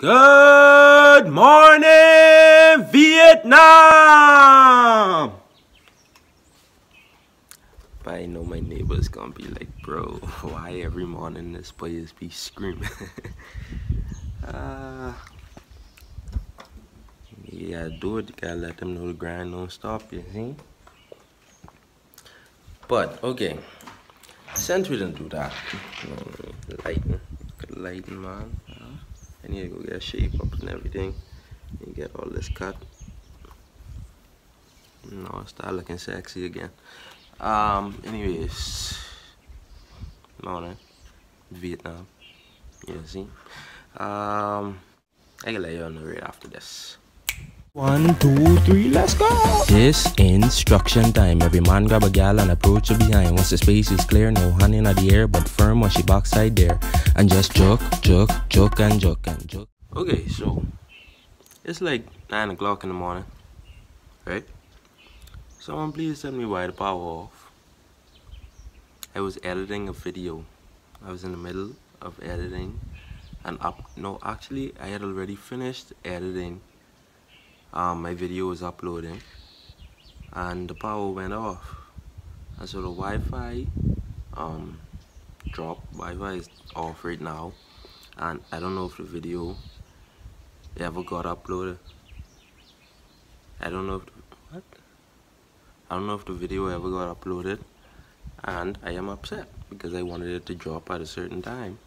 Good morning, Vietnam! But I know my neighbor's gonna be like, bro, why every morning this boy is be screaming? Yeah, do it. You gotta let them know the grind don't stop, you see? But, okay, since we didn't do that, lighten, man. I need to go get a shape up and everything and get all this cut. No, start looking sexy again. Anyways, morning, Vietnam. You see? I can let you know right after this. 1, 2, 3, let's go! This instruction time. Every man grab a gal and approach her behind. Once the space is clear, no hand in the air, but firm when she backside there. And just joke, joke, joke, and joke, and joke. Okay, so it's like 9 o'clock in the morning, right? Someone please tell me why the power off. I was editing a video. I was in the middle of editing and up. No, actually, I had already finished editing. My video was uploading and the power went off, and so the Wi-Fi dropped. Wi-Fi is off right now, and I don't know if the video ever got uploaded. I don't know if the video ever got uploaded, and I am upset because I wanted it to drop at a certain time,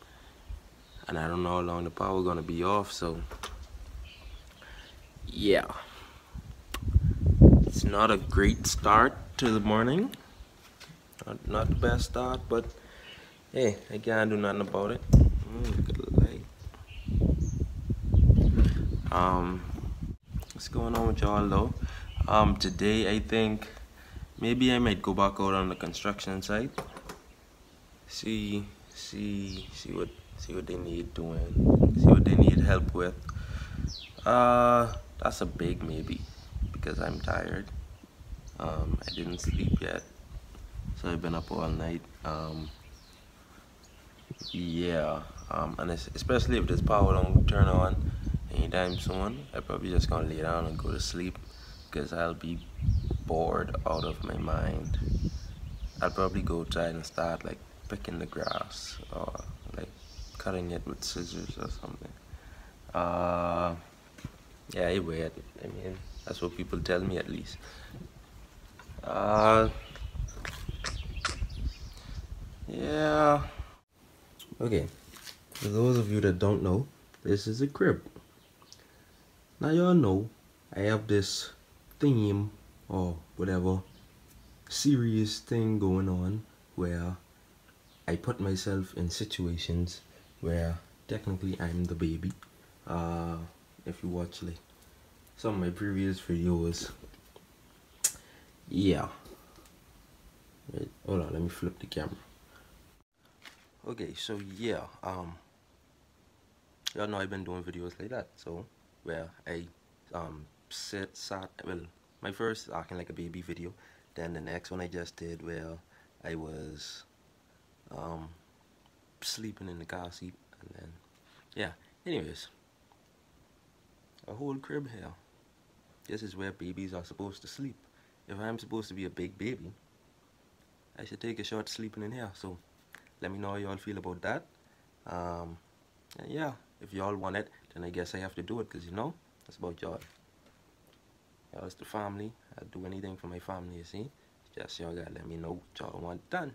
and I don't know how long the power is gonna be off. So yeah, it's not a great start to the morning, not the best start, but hey, I can't do nothing about it. What's going on with y'all though? Today I think maybe I might go back out on the construction site, see what they need doing, see what they need help with. That's a big maybe because I'm tired. I didn't sleep yet, so I've been up all night. And especially if this power don't turn on anytime soon, I'm probably just gonna lay down and go to sleep because I'll be bored out of my mind. I'll probably go outside and start like picking the grass or like cutting it with scissors or something. Yeah, it's weird. I mean, that's what people tell me at least. Yeah. Okay, for those of you that don't know, this is a crib. Now y'all know, I have this theme or whatever serious thing going on where I put myself in situations where technically I'm the baby. If you watch like some of my previous videos, yeah. Wait, hold on, let me flip the camera. Okay, so yeah, y'all know I've been doing videos like that, so where I well, my first acting like a baby video, then the next one I just did where I was sleeping in the car seat, and then yeah. Anyways, a whole crib here. This is where babies are supposed to sleep. If I'm supposed to be a big baby, I should take a short sleeping in here. So let me know how y'all feel about that. And yeah, if y'all want it, then I guess I have to do it, because you know, that's about y'all. Y'all is the family. I'll do anything for my family, you see. Just y'all gotta let me know what y'all want done.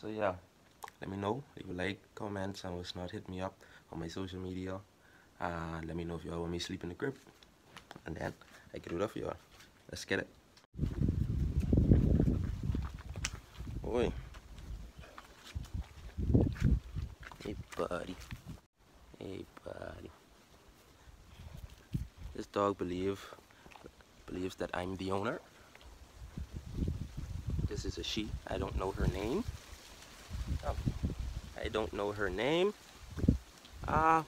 So yeah, let me know. Leave a like, comment, and what's not, hit me up on my social media. Let me know if y'all want me to sleep in the crib, and then I can do that for y'all. Let's get it. Oi. Hey buddy. Hey buddy. This dog believes that I'm the owner. This is a she. I don't know her name. Oh. I don't know her name.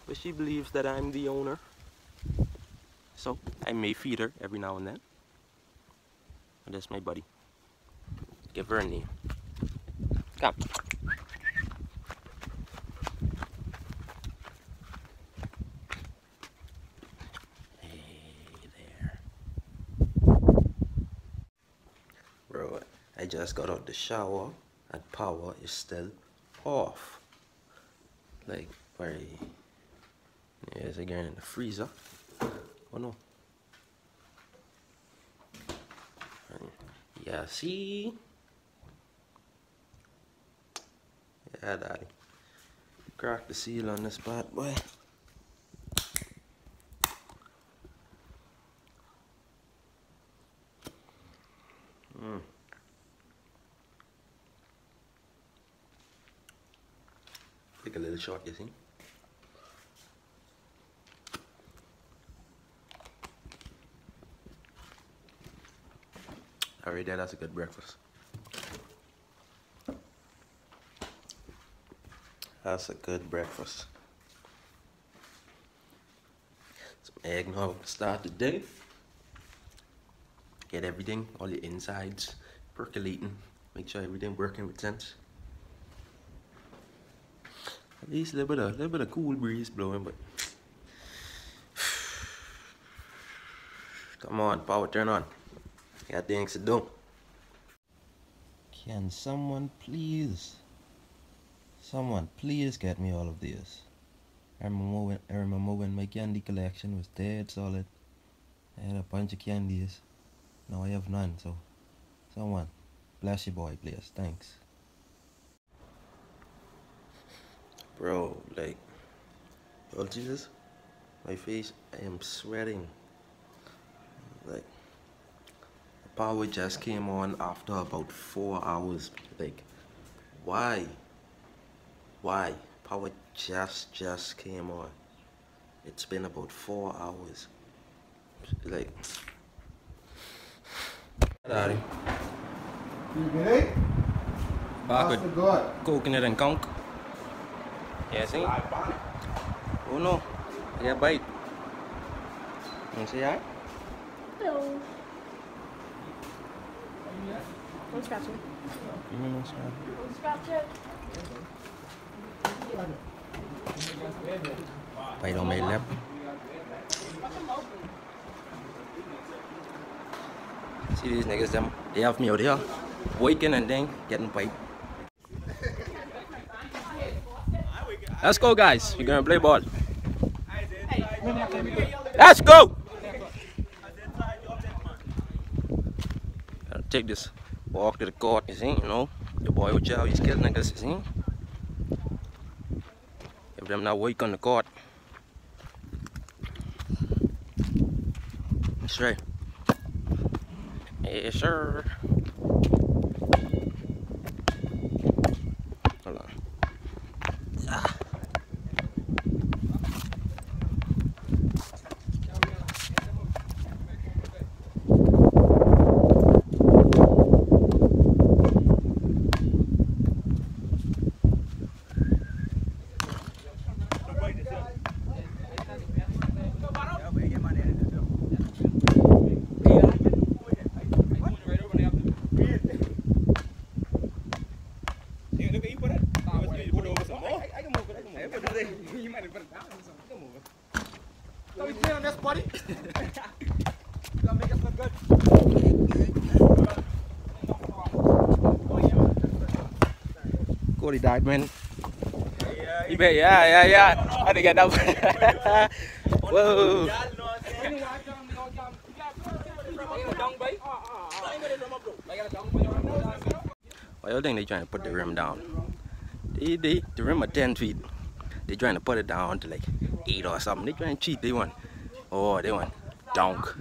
But she believes that I'm the owner, so I may feed her every now and then. And that's my buddy. Give her a name. Come. I just got out of the shower and power is still off. Like, very... There's again in the freezer. Oh no. And yeah, see? Yeah, daddy. Crack the seal on this bad boy. Take a little shot, you see? Alright, there, that's a good breakfast. That's a good breakfast. Some eggnog to start the day. Get everything, all your insides percolating. Make sure everything working with sense. At least a little bit of cool breeze blowing, but come on, power, turn on. Got things to do. Can someone please get me all of these? I remember when my candy collection was dead solid. I had a bunch of candies. Now I have none, so someone, bless your boy, please. Thanks. Bro, like, oh Jesus, my face, I am sweating. Like, the power just came on after about 4 hours. Like, why? Why? Power just came on. It's been about 4 hours. Like, daddy. You ready? Back with coconut and conch. Yeah, see? Oh no, I got a bite. You see that? Hello. Don't scratch it. Don't scratch it. Bite on my lip. See these niggas, them, they have me out here, waking and then getting bite. Let's go, guys. We're gonna play ball. Let's go. Gotta take this walk to the court, you see, you know. The boy with jail, he's killing niggas, you see. If them not wake on the court. That's right. Yes, sir. Cody died, man. Yeah. I didn't get that one. Whoa. Why do you think they trying to put the rim down? The rim at 10 feet. They trying to put it down to like 8 or something. They trying to cheat. They want. Oh, they want dunk.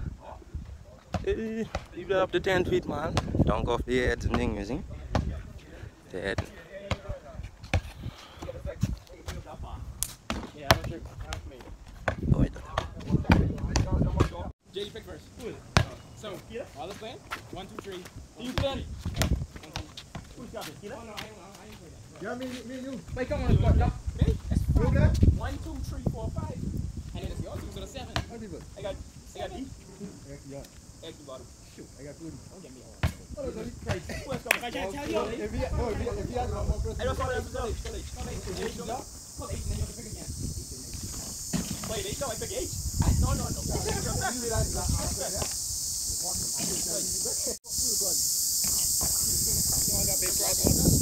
Leave it up to 10 feet, man. Dunk off the heads and things, you see? The head. Oh, it JD, pick first. So, all the plan? 1, 2, 3. You plan? Who's got it? No, I ain't. Yeah, me and you. Wait, come on, let's go. Me? That's 1, 2, 3, 4, 5. And then it's your two, so that's 7. How many people? I got D. Yeah. Extra bottom. Shoot, I got 2. Don't get me all. Oh, I can't tell you. I don't know. Wait, they thought I picked 8. No. You I don't want to.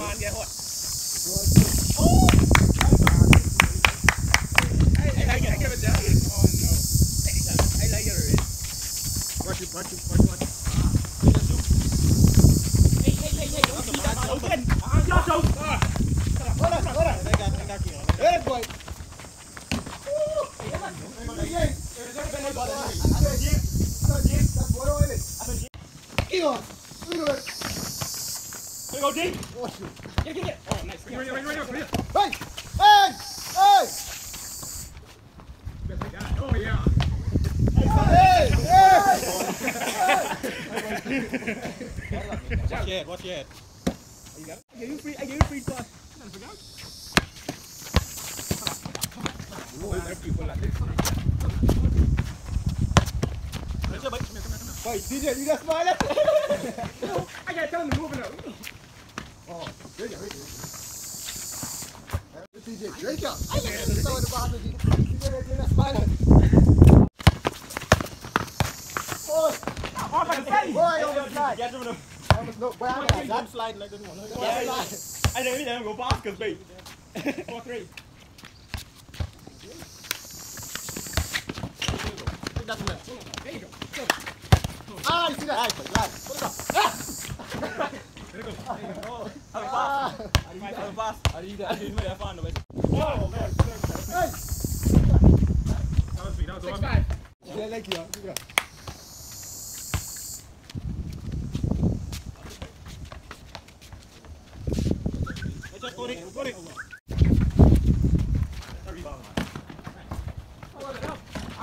Man, you let's put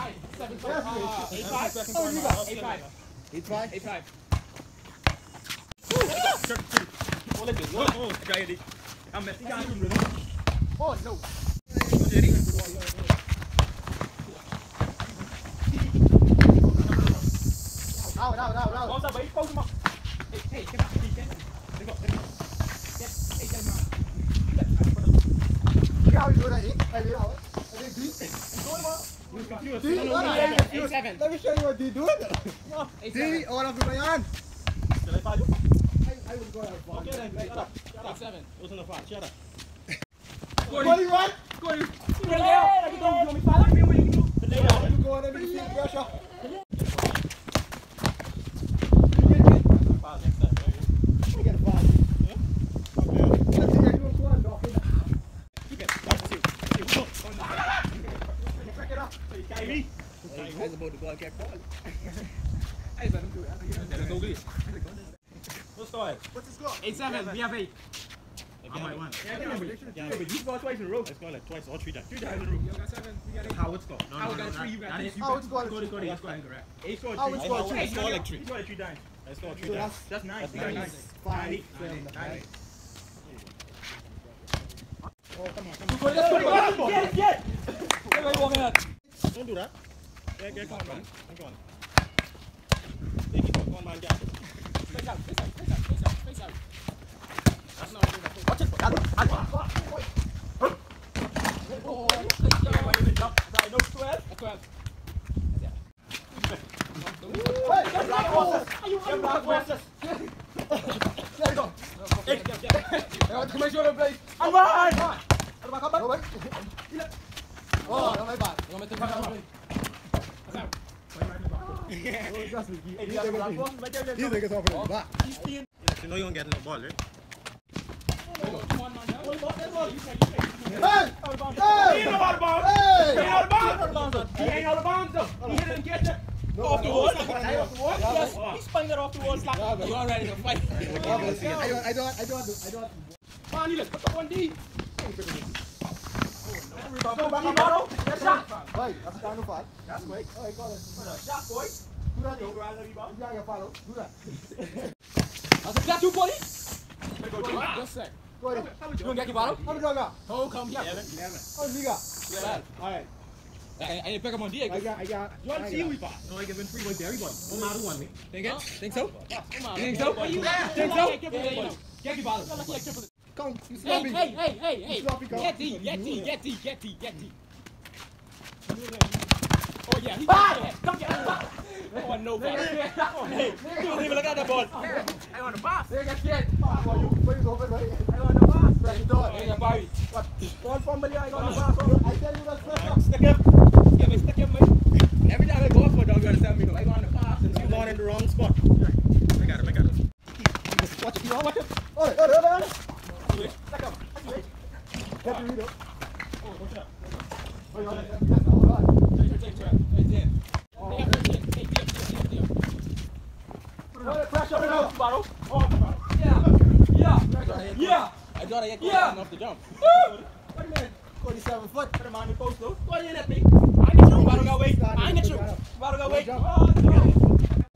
up on D. Oh, no. Go back on bottle. That's shot. Wait, that's down to five. That's quick. All right, got it. Shot, boy. Do that, yo. Yeah, yeah, follow. Do that. That's a flat two, buddy. Just sec. Go ahead. You gonna get your bottle? How many do I got? Oh, come here. 11. How many you got? 11. All right. I need to pick up on Diego. I got. One team we bought. No, I give him three with everybody. No matter one, me. Think so? Yeah. Think so? Think so? Get your bottle. Come, you sloppy. Hey. Get tea. Oh, yeah. Come get the ball. Oh, no, man. Hey, don't even look at that ball. I want the pass. There you go. Please open, right? I want the pass. Right, door. What? One from Billy, I got the pass. I tell you that's stick him. Give me, stick him, man. Every time I go for a dog, you understand me, though. I want the pass, and you're going in the wrong spot. I got him. Watch it, watch it. Oh, I got off the jump. Wait a minute. 47 foot. Put him on the post, though. What are you in at me? I ain't at you. Oh, no.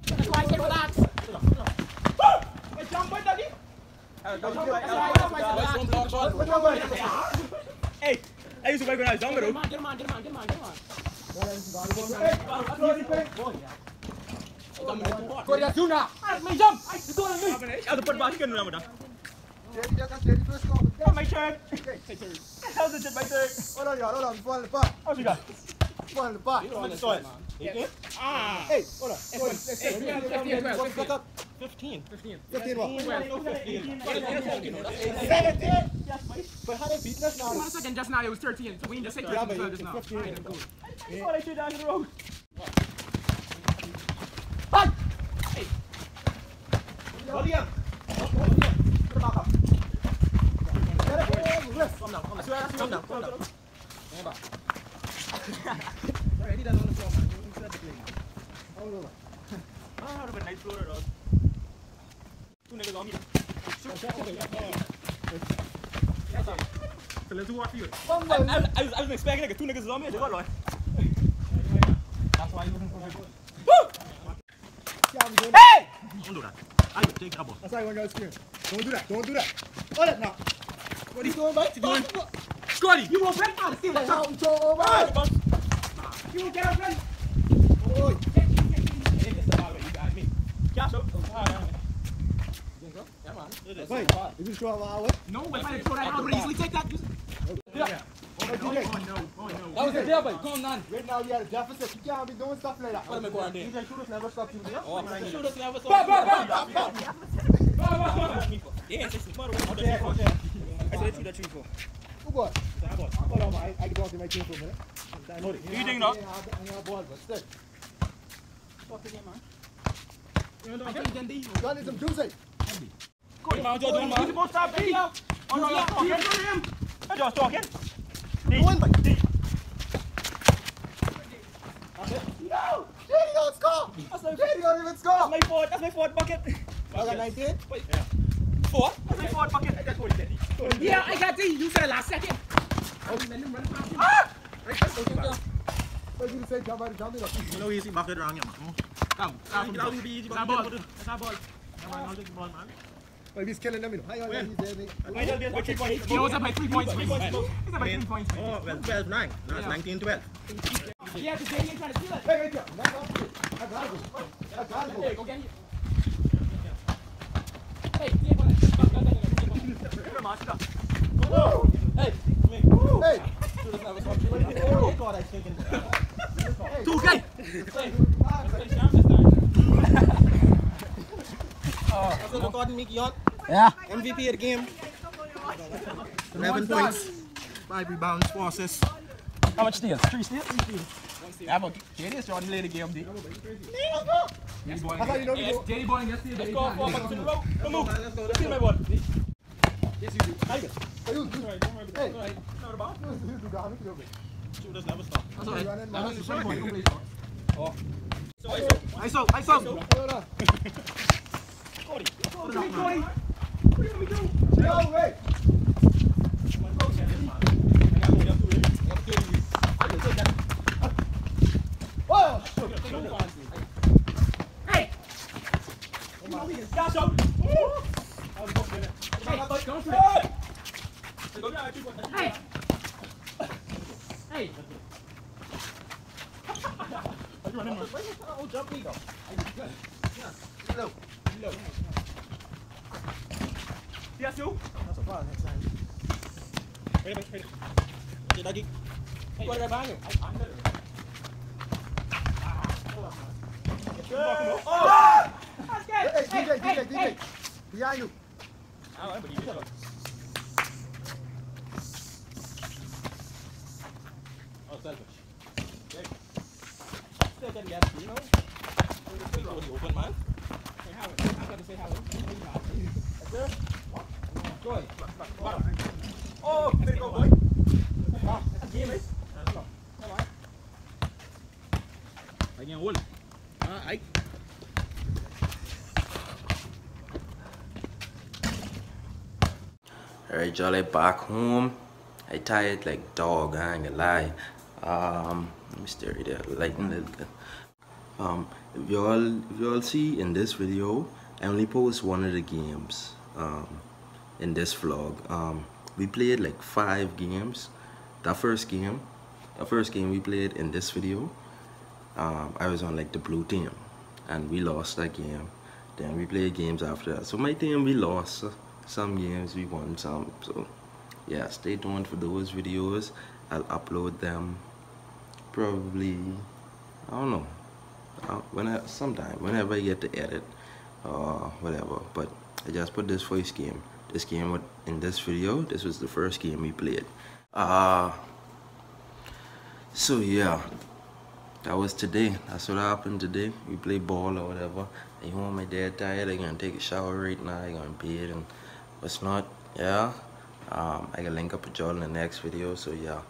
That's why I said relax. Woo! Jump, boy, Dougie. Hey, I used to work when I was younger, though. Get him on. I jump. My turn. My turn. Hold on. Fall in the pot. Hey, hold on. 15. But how they beat us now? 1 second, just now it was 13. So we need to say 13 just now. I thought I should down the road. Hey. Come down. Remember. Sorry, I did that on the floor, man. You said the play. I don't know how to have a nice floor at all. Two niggas on me. So let's do what for you. I was expecting like two niggas on me. They got lost. That's why you looking for me. Woo! Hey! Don't do that. I will take that ball. That's why I want to go to the Don't do that. Hold it now. What are you doing, mate? Scotty! You won't break out of the You won't get out of the You got me. Cash up. Yeah, man. Wait, did you throw out what? No, if I throw that out, I'll easily take that. Yeah. Oh, no. That was a deal, but come on. Right now, you had a deficit. You can't be doing stuff like that. What am I going to do? You can shoot us, never stop you. Oh, man. Shoot us, never stop you. Bam! Yeah, it's just the I said it's the 3-4. Who got it? Hold on, I can talk to my team for a minute. You think not? I ball, but still. Stop the game, man. I think Dendy. Got it, some juicy. Come on, Jordan, man. He's supposed to stop beating. I'm just talking. That's it. No! JD don't score! JD don't even score! That's my fourth bucket. I got 19? Yeah. Four? That's my fourth bucket. I got 40. Yeah, I got these. You said last second. Oh, let him run past him. Ah! You say jump. No easy bucket around here, man. Come. That will be easy bucket. That's our ball. I'll take the ball, man. But he's killing them, you know. It's about 3 points. Oh, well, 12, 9. Now it's 19-12. Yeah, because Jamie is trying to steal it. Hey, right I got it. Go get it. Yeah. MVP of the game. 11 points. 5 rebounds, 4 assists. How much steals? 3 steals? 3 steals. Yeah, but JD is Jordan playing the game, D. Yes, JD Boylan gets steals. Let's go 4 buckets in a row. Don't move. Steal my ball. Yes, you do. Shoot us, never stop. That's alright. Oh. I saw. Cody. What do you want me to do? No way. I got to 哎，哎。 Where's that old jumpy go? Hello. Hello. Yes, you? That's a fire next time. Wait a minute, wait a minute. Doggy. Hey, what did I buy you? I'm better. Oh! Oh! That's good! Hey, DJ, DJ, DJ. Behind you. I don't believe it. Oh, selfish. Okay. Still can get, you know? You open mouth? Say how it. I'm going to say how it. That's it? What? Go ahead. What? Oh, there you go, boy. Wow. That's game, mate. That's all. All right. I can hold. I... Alright, y'all, I back home. I tired like dog, I ain't gonna lie. Let me stare it out, lighten a little bit. If y'all see in this video, I only post one of the games in this vlog. We played like 5 games. The first game we played in this video, I was on like the blue team and we lost that game. Then we played games after that. So my team, we lost some games, we won some. So yeah, stay tuned for those videos. I'll upload them probably, I don't know, whenever I get to edit or whatever. But I just put this first game. This game in this video, this was the first game we played. So yeah, that was today. That's what happened today. We play ball or whatever. And you want my dad tired, I'm gonna take a shower right now, I'm gonna bathe and what's not, yeah. I can link up with y'all in the next video. So yeah,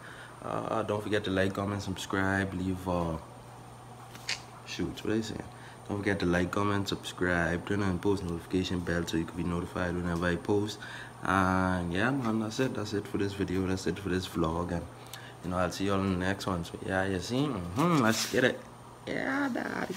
don't forget to like, comment, subscribe, leave don't forget to like, comment, subscribe, turn on post notification bell so you can be notified whenever I post. And yeah man, that's it for this video, that's it for this vlog, and you know, I'll see y'all in the next one. So yeah, you see, let's get it, yeah daddy.